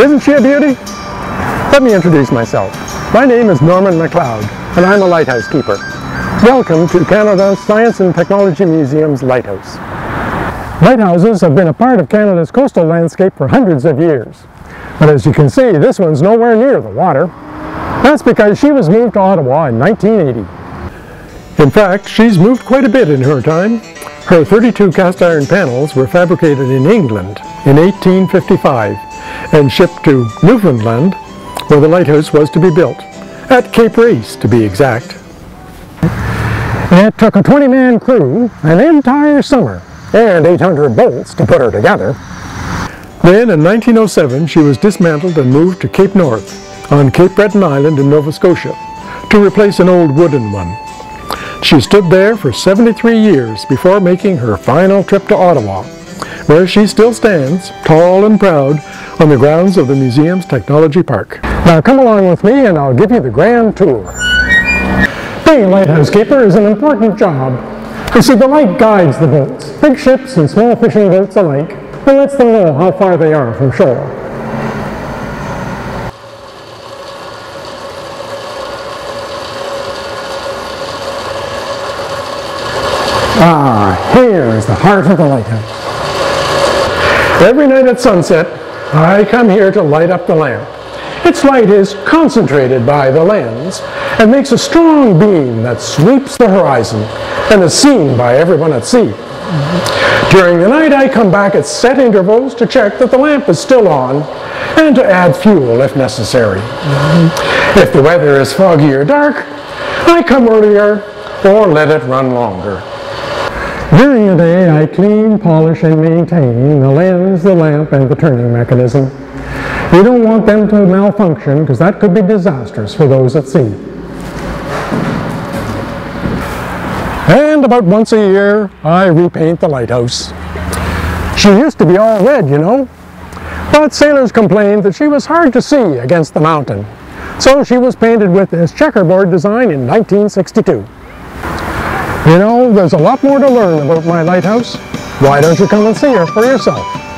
Isn't she a beauty? Let me introduce myself. My name is Norman McLeod, and I'm a lighthouse keeper. Welcome to Canada's Science and Technology Museum's lighthouse. Lighthouses have been a part of Canada's coastal landscape for hundreds of years. But as you can see, this one's nowhere near the water. That's because she was moved to Ottawa in 1980. In fact, she's moved quite a bit in her time. Her 32 cast iron panels were fabricated in England in 1855 and shipped to Newfoundland, where the lighthouse was to be built, at Cape Race to be exact. It took a 20-man crew an entire summer and 800 bolts to put her together. Then in 1907 she was dismantled and moved to Cape North on Cape Breton Island in Nova Scotia to replace an old wooden one. She stood there for 73 years before making her final trip to Ottawa, where she still stands, tall and proud, on the grounds of the museum's Technology Park. Now come along with me and I'll give you the grand tour. Being a lighthouse keeper is an important job. You see, the light guides the boats, big ships and small fishing boats alike, and lets them know how far they are from shore. Ah, here's the heart of the lighthouse. Every night at sunset, I come here to light up the lamp. Its light is concentrated by the lens and makes a strong beam that sweeps the horizon and is seen by everyone at sea. During the night, I come back at set intervals to check that the lamp is still on and to add fuel if necessary. If the weather is foggy or dark, I come earlier or let it run longer. During the day, I clean, polish, and maintain the lens, the lamp, and the turning mechanism. You don't want them to malfunction because that could be disastrous for those at sea. And about once a year, I repaint the lighthouse. She used to be all red, you know, but sailors complained that she was hard to see against the mountain. So she was painted with this checkerboard design in 1962. You know, there's a lot more to learn about my lighthouse. Why don't you come and see her for yourself?